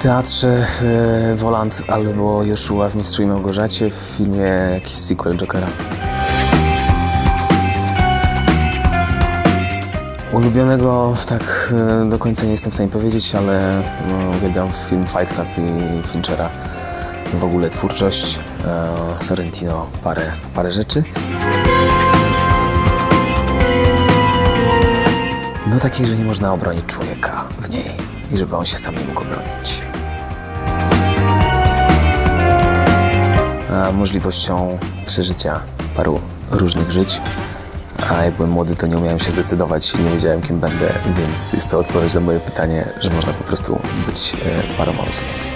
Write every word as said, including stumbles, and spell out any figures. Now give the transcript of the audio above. teatrze e, Volant albo Joshua w Mistrzu i Małgorzacie, w filmie jakiś sequel Jokera. Ulubionego tak do końca nie jestem w stanie powiedzieć, ale no, uwielbiam film Fight Club i Finchera. W ogóle twórczość, e, Sorrentino, parę, parę rzeczy. No takiej, że nie można obronić człowieka w niej i żeby on się sam nie mógł obronić. A możliwością przeżycia paru różnych żyć. A jak byłem młody, to nie umiałem się zdecydować i nie wiedziałem, kim będę, więc jest to odpowiedź na moje pytanie, że można po prostu być paroma osobami.